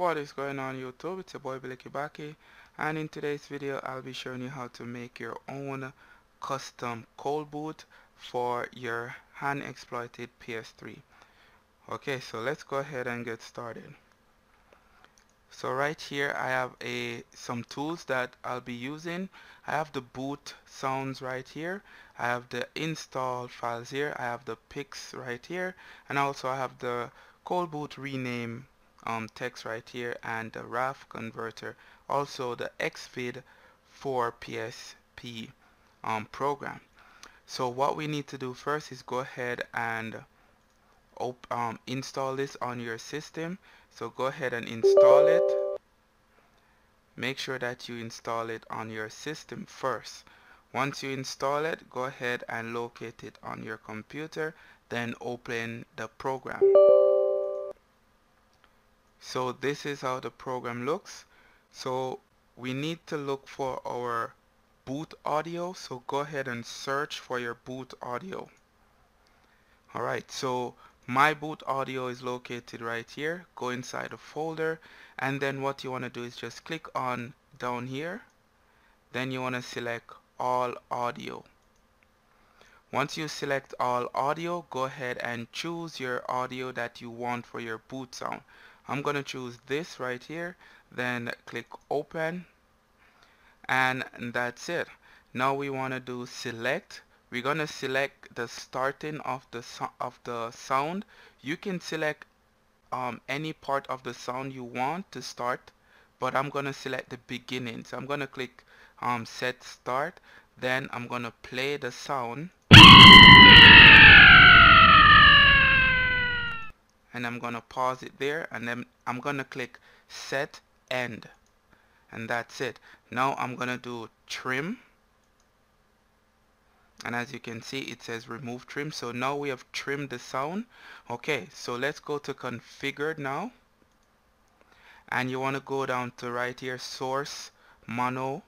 What is going on YouTube? It's your boy Billy Kibaki, and in today's video I'll be showing you how to make your own custom cold boot for your hand exploited PS3. Okay, so let's go ahead and get started. So right here I have some tools that I'll be using. I have the boot sounds right here, I have the install files here, I have the pics right here, and also I have the cold boot rename text right here, and the RAF converter, also the XviD4PSP program. So what we need to do first is go ahead and install this on your system. So go ahead and install it. Make sure that you install it on your system first. Once you install it, go ahead and locate it on your computer, then open the program. So this is how the program looks. So we need to look for our boot audio, so go ahead and search for your boot audio. Alright, so my boot audio is located right here. Go inside a folder, and then what you want to do is just click on down here, then you want to select all audio. Once you select all audio, go ahead and choose your audio that you want for your boot sound. I'm going to choose this right here, then click open, and that's it. Now we want to do select. We're going to select the starting of the sound. You can select any part of the sound you want to start, but I'm going to select the beginning. So I'm going to click set start, then I'm going to play the sound, and I'm gonna pause it there, and then I'm gonna click set end, and that's it. Now I'm gonna do trim, and as you can see it says remove trim. So now we have trimmed the sound. Okay, so let's go to configured now, and you want to go down to right here, source mono,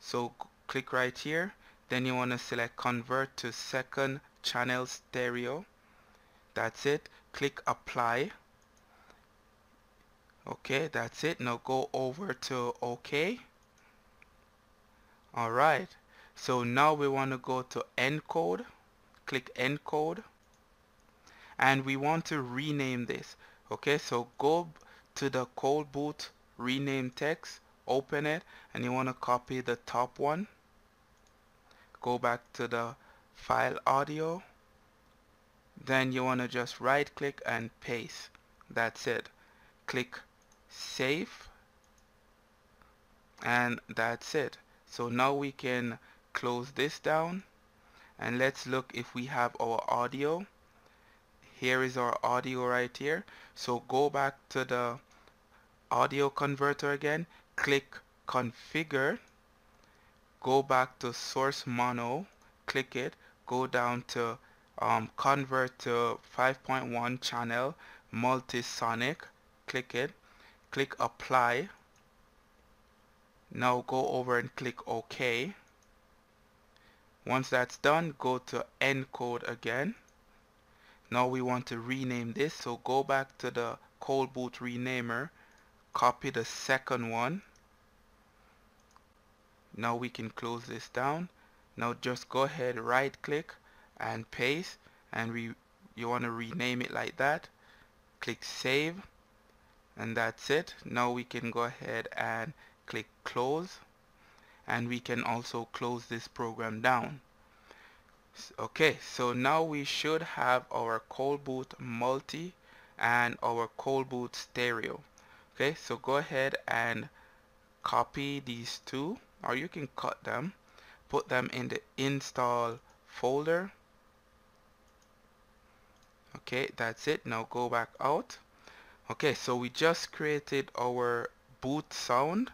so click right here, then you want to select convert to second channel stereo. That's it. Click apply. Okay, that's it. Now go over to OK. Alright, so now we want to go to encode. Click encode, and we want to rename this. Okay, so go to the cold boot rename text, open it, and you want to copy the top one. Go back to the file audio, then you want to just right click and paste. That's it. Click save, and that's it. So now we can close this down, and let's look if we have our audio. Here is our audio right here. So go back to the audio converter again, click configure, go back to source mono, click it, go down to convert to 5.1 channel multisonic, click it, click apply. Now go over and click OK. Once that's done, go to encode again. Now we want to rename this, so go back to the cold boot renamer, copy the second one. Now we can close this down. Now just go ahead, right click and paste, and you want to rename it like that. Click save, and that's it. Now we can go ahead and click close, and we can also close this program down. Okay, so now we should have our cold boot multi and our cold boot stereo. Okay, so go ahead and copy these two, or you can cut them, put them in the install folder. Okay, that's it. Now go back out. Okay, so we just created our boot sound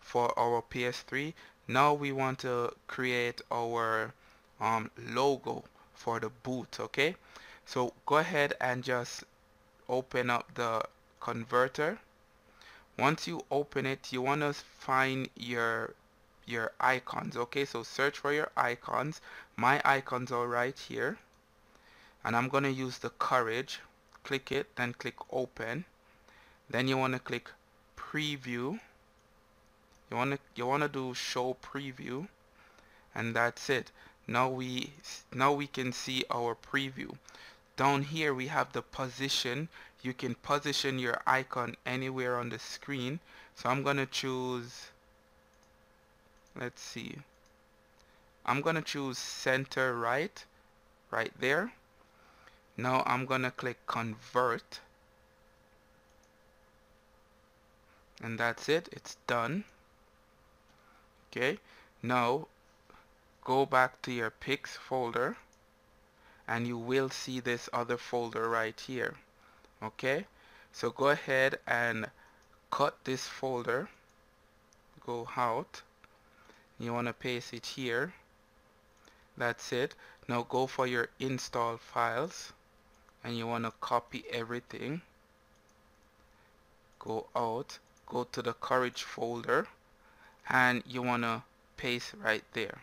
for our PS3. Now we want to create our logo for the boot. Okay, so go ahead and just open up the converter. Once you open it, you want to find your icons. Okay, so search for your icons. My icons are right here, and I'm going to use the Courage. Click it, then click open, then you want to click preview. You wanna do show preview, and that's it. Now we can see our preview. Down here we have the position. You can position your icon anywhere on the screen. So I'm gonna choose, let's see, I'm gonna choose center right, right there. Now I'm gonna click convert, and that's it, it's done. Okay, now go back to your pics folder and you will see this other folder right here. Okay, so go ahead and cut this folder, go out, you want to paste it here. That's it. Now go for your install files and you want to copy everything, go out, go to the Courage folder, and you want to paste right there,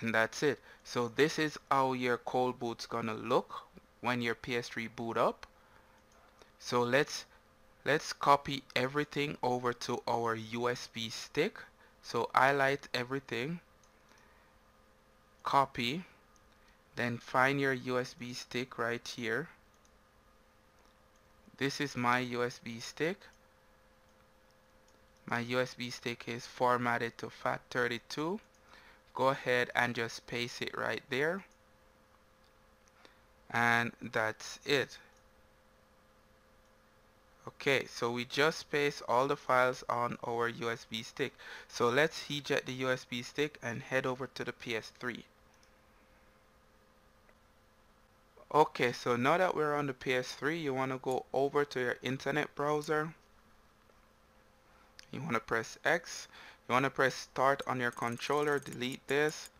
and that's it. So this is how your ColdBoot's gonna look when your PS3 boot up. So let's copy everything over to our USB stick. So highlight everything, copy, then find your USB stick right here. This is my USB stick. My USB stick is formatted to FAT32. Go ahead and just paste it right there, and that's it. Okay, so we just paste all the files on our USB stick. So let's eject the USB stick and head over to the PS3. Okay, so now that we're on the PS3, you want to go over to your internet browser. You want to press X. You want to press start on your controller, delete this,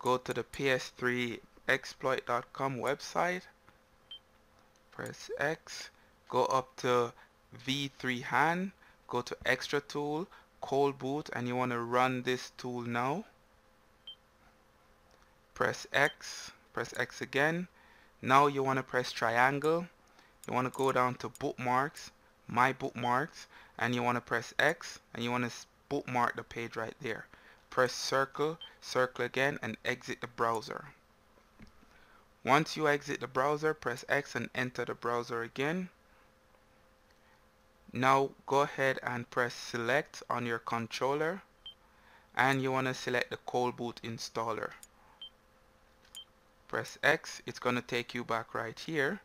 go to the PS3exploit.com website, press X, go up to V3Han, go to extra tool, ColdBoot, and you want to run this tool now. Press X again. Now you want to press triangle, you want to go down to bookmarks, my bookmarks, and you want to press X, and you want to bookmark the page right there. Press circle, circle again, and exit the browser. Once you exit the browser, press X and enter the browser again. Now go ahead and press select on your controller, and you want to select the ColdBoot installer. Press X, it's going to take you back right here.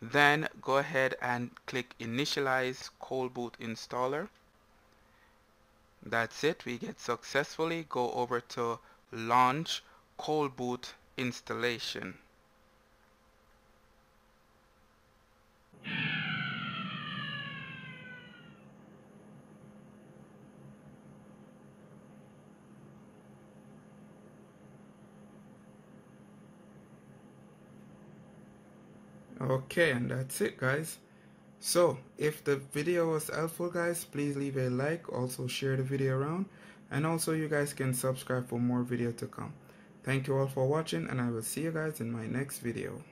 Then go ahead and click initialize ColdBoot installer. That's it, we get successfully. Go over to launch ColdBoot installation. Okay, and that's it, guys. So if the video was helpful, guys, please leave a like, also share the video around, and also you guys can subscribe for more video to come. Thank you all for watching, and I will see you guys in my next video.